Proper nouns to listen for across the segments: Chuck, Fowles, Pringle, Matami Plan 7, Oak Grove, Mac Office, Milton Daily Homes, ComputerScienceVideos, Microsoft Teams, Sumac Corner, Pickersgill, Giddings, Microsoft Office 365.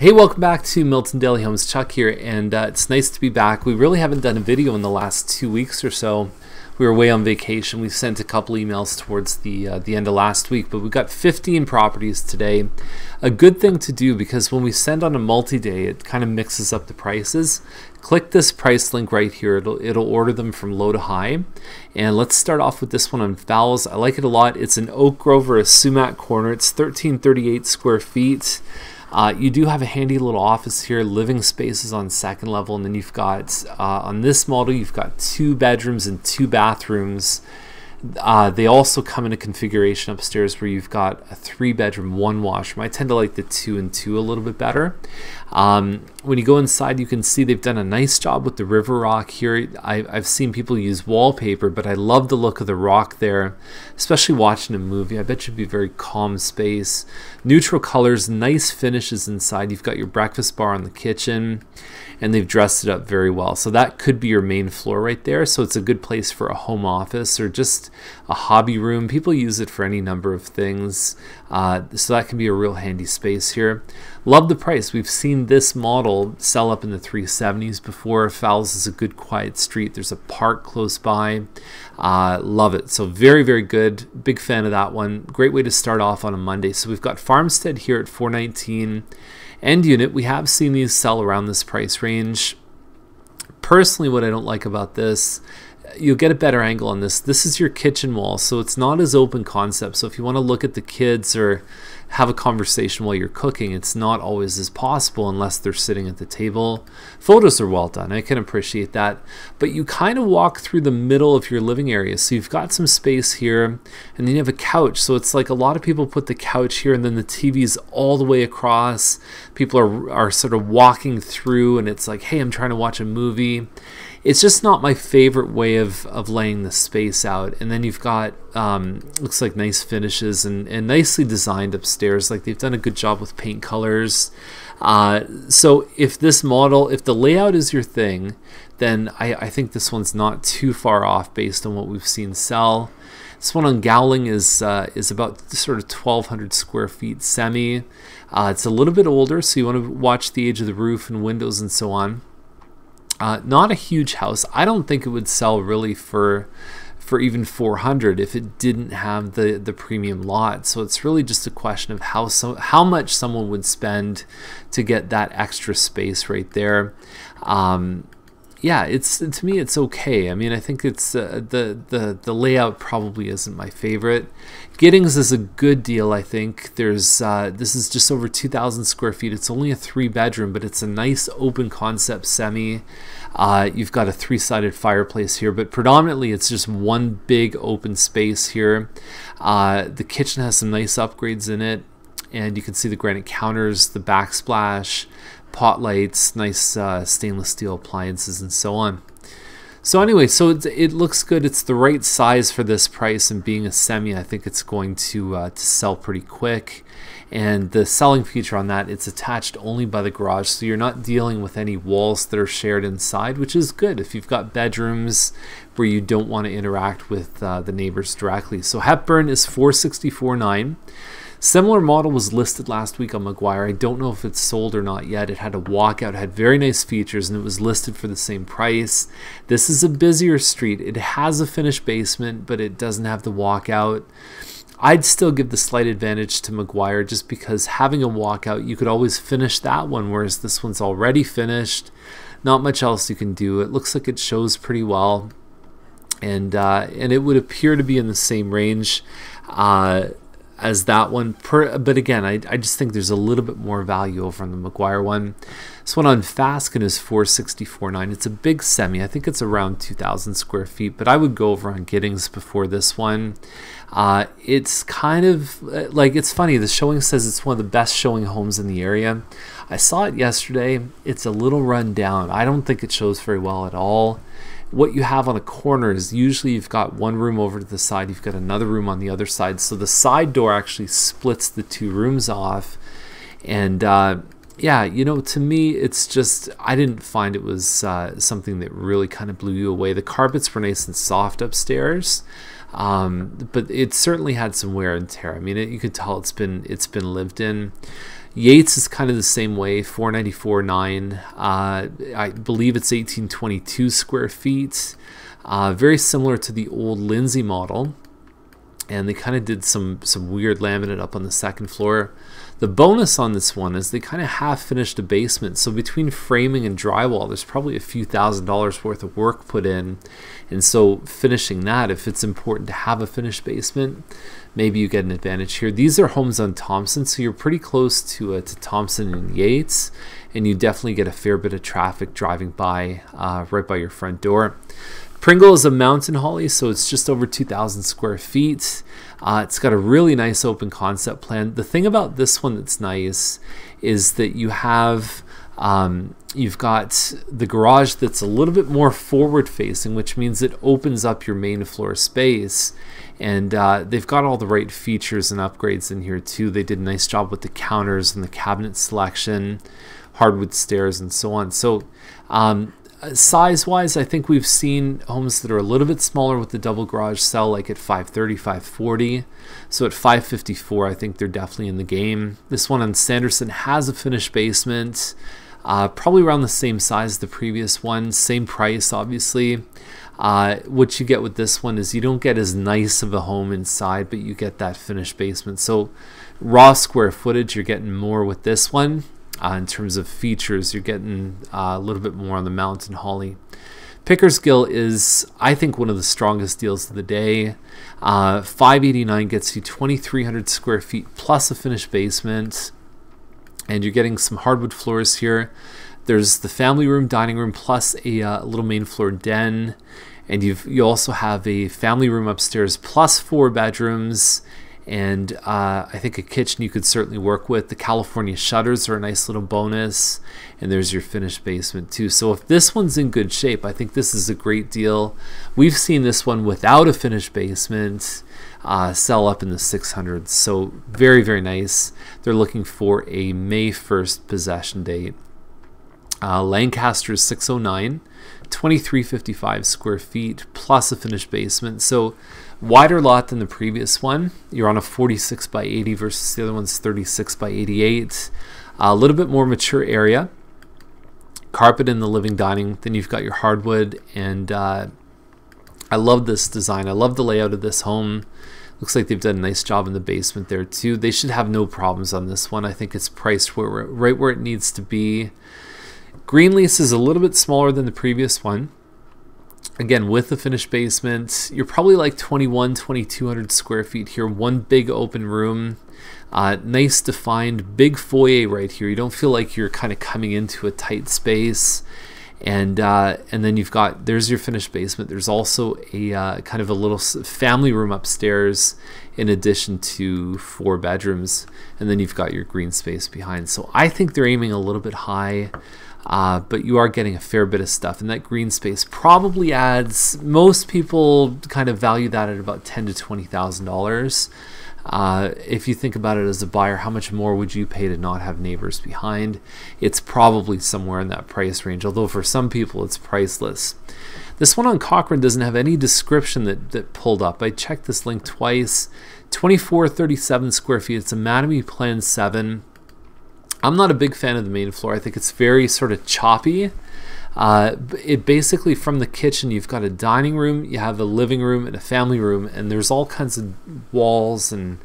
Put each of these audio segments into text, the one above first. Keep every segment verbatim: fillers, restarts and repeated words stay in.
Hey, welcome back to Milton Daily Homes. Chuck here, and uh, it's nice to be back. We really haven't done a video in the last two weeks or so. We were away on vacation. We sent a couple emails towards the uh, the end of last week, but we've got fifteen properties today. A good thing to do, because when we send on a multi-day, it kind of mixes up the prices. Click this price link right here. It'll, it'll order them from low to high. And let's start off with this one on Fowles. I like it a lot. It's an Oak Grove or a Sumac Corner. It's thirteen thirty-eight square feet. Uh, you do have a handy little office here, living spaces on second level, and then you've got, uh, on this model, you've got two bedrooms and two bathrooms. Uh, they also come in a configuration upstairs where you've got a three bedroom, one washroom. I tend to like the two and two a little bit better. Um, when you go inside, you can see they've done a nice job with the river rock here. I, I've seen people use wallpaper, but I love the look of the rock there, especially watching a movie. I bet you'd be a very calm space. Neutral colors, nice finishes inside. You've got your breakfast bar in the kitchen, and they've dressed it up very well. So that could be your main floor right there. So it's a good place for a home office or just a hobby room. People use it for any number of things. Uh, so that can be a real handy space here. Love the price. We've seen this model sell up in the three seventies before. Fowles is a good quiet street. There's a park close by. Uh, love it. So very, very good. Big fan of that one. Great way to start off on a Monday. So we've got Farmstead here at four nineteen. End unit, we have seen these sell around this price range. Personally, what I don't like about this, you'll get a better angle on this. This is your kitchen wall, so it's not as open concept. So if you want to look at the kids or have a conversation while you're cooking, it's not always as possible unless they're sitting at the table. Photos are well done. I can appreciate that. But you kind of walk through the middle of your living area. So you've got some space here, and then you have a couch. So it's like a lot of people put the couch here, and then the T V's all the way across. People are, are sort of walking through, and it's like, hey, I'm trying to watch a movie. It's just not my favorite way of, of laying the space out. And then you've got, um, looks like nice finishes and, and nicely designed upstairs. Like they've done a good job with paint colors. Uh, so if this model, if the layout is your thing, then I, I think this one's not too far off based on what we've seen sell. This one on Gowling is uh, is about sort of twelve hundred square feet semi. Uh, it's a little bit older, so you want to watch the age of the roof and windows and so on. Uh, not a huge house. I don't think it would sell really for for even four hundred if it didn't have the the premium lot. So it's really just a question of how so how much someone would spend to get that extra space right there. Um, yeah, it's to me it's okay. I mean, I think it's uh, the the the layout probably isn't my favorite. Giddings is a good deal, I think. There's uh, this is just over two thousand square feet. It's only a three bedroom, but it's a nice open concept semi. Uh, you've got a three-sided fireplace here, but predominantly it's just one big open space here. Uh, the kitchen has some nice upgrades in it, and you can see the granite counters, the backsplash, pot lights, nice uh, stainless steel appliances, and so on. So anyway, so it, it looks good. It's the right size for this price, and being a semi, I think it's going to, uh, to sell pretty quick. And the selling feature on that, it's attached only by the garage, so you're not dealing with any walls that are shared inside, which is good if you've got bedrooms where you don't want to interact with uh, the neighbors directly. So Hepburn is four sixty-four nine. Similar model was listed last week on Maguire. I don't know if it's sold or not yet. It had a walkout, had very nice features, and it was listed for the same price. This is a busier street. It has a finished basement, but it doesn't have the walkout. I'd still give the slight advantage to Maguire just because having a walkout, you could always finish that one, whereas this one's already finished. Not much else you can do. It looks like it shows pretty well, and uh, and it would appear to be in the same range Uh, as that one, per, but again, I, I just think there's a little bit more value over on the Maguire one. This one on Fasken is four sixty-four nine. It's a big semi. I think it's around two thousand square feet, but I would go over on Giddings before this one. Uh, it's kind of, like, it's funny. The showing says it's one of the best showing homes in the area. I saw it yesterday. It's a little run down. I don't think it shows very well at all. What you have on a corner is usually you've got one room over to the side, you've got another room on the other side. So the side door actually splits the two rooms off. And uh, yeah, you know, to me, it's just, I didn't find it was uh, something that really kind of blew you away. The carpets were nice and soft upstairs, um, but it certainly had some wear and tear. I mean, it, you could tell it's been, it's been lived in. Yates is kind of the same way, four ninety-four nine. Uh, I believe it's eighteen twenty-two square feet. Uh, very similar to the old Lindsay model. And they kind of did some, some weird laminate up on the second floor. The bonus on this one is they kind of half finished a basement. So between framing and drywall, there's probably a few thousand dollars worth of work put in. And so finishing that, if it's important to have a finished basement, maybe you get an advantage here. These are homes on Thompson, so you're pretty close to, uh, to Thompson and Yates. And you definitely get a fair bit of traffic driving by uh, right by your front door. Pringle is a mountain holly, so it's just over two thousand square feet. Uh, it's got a really nice open concept plan. The thing about this one that's nice is that you have, um, you've got the garage that's a little bit more forward facing, which means it opens up your main floor space. And uh, they've got all the right features and upgrades in here too. They did a nice job with the counters and the cabinet selection, hardwood stairs and so on. So, um, size-wise, I think we've seen homes that are a little bit smaller with the double garage sell, like at five thirty, five forty. So at five fifty-four, I think they're definitely in the game. This one on Sanderson has a finished basement, uh, probably around the same size as the previous one, same price, obviously. Uh, what you get with this one is you don't get as nice of a home inside, but you get that finished basement. So raw square footage, you're getting more with this one. Uh, in terms of features, you're getting uh, a little bit more on the mountain holly. Pickersgill is, I think, one of the strongest deals of the day. Uh, five eighty-nine gets you twenty-three hundred square feet plus a finished basement, and you're getting some hardwood floors here. There's the family room, dining room, plus a uh, little main floor den, and you've, you also have a family room upstairs plus four bedrooms, and uh, I think a kitchen you could certainly work with. The California shutters are a nice little bonus, and there's your finished basement too. So if this one's in good shape, I think this is a great deal. We've seen this one without a finished basement uh, sell up in the six hundreds, so very, very nice. They're looking for a May first possession date. Uh, Lancaster is six oh nine, twenty-three fifty-five square feet plus a finished basement, so wider lot than the previous one. You're on a forty-six by eighty versus the other one's thirty-six by eighty-eight. A little bit more mature area, carpet in the living dining, then you've got your hardwood, and uh, I love this design. I love the layout of this home. Looks like they've done a nice job in the basement there too. They should have no problems on this one. I think it's priced where, right where it needs to be. Green lease is a little bit smaller than the previous one. Again, with the finished basement, you're probably like twenty-one, twenty-two hundred square feet here. One big open room, uh, nice defined big foyer right here. You don't feel like you're kind of coming into a tight space. And uh, and then you've got, there's your finished basement. There's also a uh, kind of a little family room upstairs in addition to four bedrooms. And then you've got your green space behind. So I think they're aiming a little bit high. Uh, but you are getting a fair bit of stuff, and that green space probably adds, most people kind of value that at about ten to twenty thousand dollars. Uh, if you think about it as a buyer, how much more would you pay to not have neighbors behind? It's probably somewhere in that price range, although for some people it's priceless. This one on Cochrane doesn't have any description that, that pulled up. I checked this link twice. twenty-four thirty-seven square feet. It's a Matami Plan seven. I'm not a big fan of the main floor. I think it's very sort of choppy. Uh, it basically, from the kitchen, you've got a dining room, you have a living room and a family room, and there's all kinds of walls, and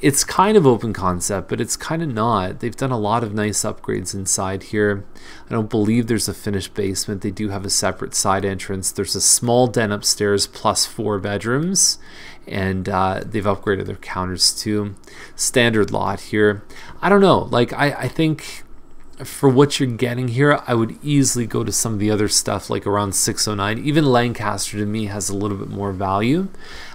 it's kind of open concept, but it's kind of not. They've done a lot of nice upgrades inside here. I don't believe there's a finished basement. They do have a separate side entrance. There's a small den upstairs plus four bedrooms, and uh, they've upgraded their counters too. Standard lot here. I don't know, like I, I think for what you're getting here, I would easily go to some of the other stuff like around six oh nine. Even Lancaster to me has a little bit more value.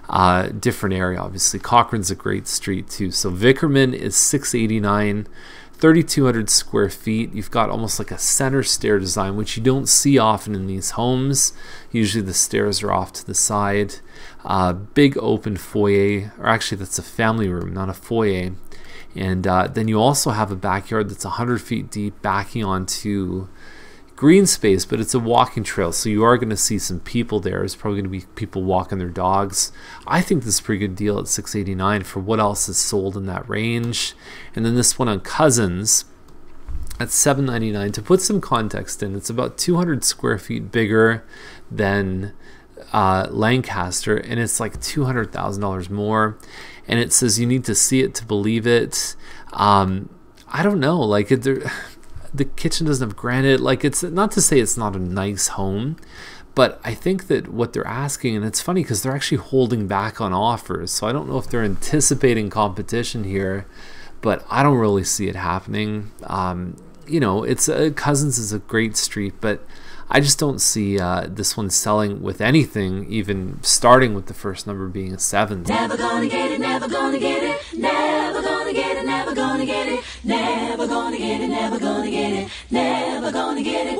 Uh, different area, obviously. Cochrane's a great street too. So Vickerman is six eighty-nine, thirty-two hundred square feet. You've got almost like a center stair design, which you don't see often in these homes. Usually the stairs are off to the side. Uh, big open foyer, or actually that's a family room, not a foyer. And uh, then you also have a backyard that's one hundred feet deep, backing onto green space, but it's a walking trail, so you are going to see some people there. There's probably going to be people walking their dogs. I think this is a pretty good deal at six eighty-nine for what else is sold in that range. And then this one on Cousins at seven ninety-nine. To put some context in, it's about two hundred square feet bigger than uh, Lancaster, and it's like two hundred thousand dollars more. And it says you need to see it to believe it. Um, I don't know, like it, there, the kitchen doesn't have granite. Like, it's not to say it's not a nice home, but I think that what they're asking, and it's funny because they're actually holding back on offers. So I don't know if they're anticipating competition here, but I don't really see it happening. Um, you know, it's uh, Cousins is a great street, but I just don't see uh, this one selling with anything, even starting with the first number being a seven. Never gonna get it, never gonna get it, never gonna get it, never gonna get it, never gonna get it, never gonna get it, never gonna get it, never gonna get it,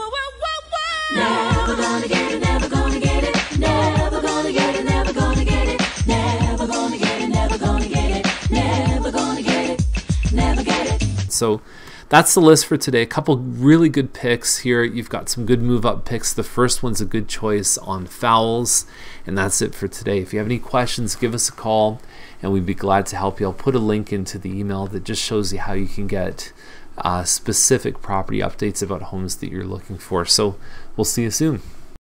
never gonna get it, never gonna get it, never gonna get it, never gonna get it, never gonna get it, never gonna get it, never get it. So that's the list for today. A couple really good picks here. You've got some good move-up picks. The first one's a good choice on Fowles, and that's it for today. If you have any questions, give us a call, and we'd be glad to help you. I'll put a link into the email that just shows you how you can get uh, specific property updates about homes that you're looking for. So we'll see you soon.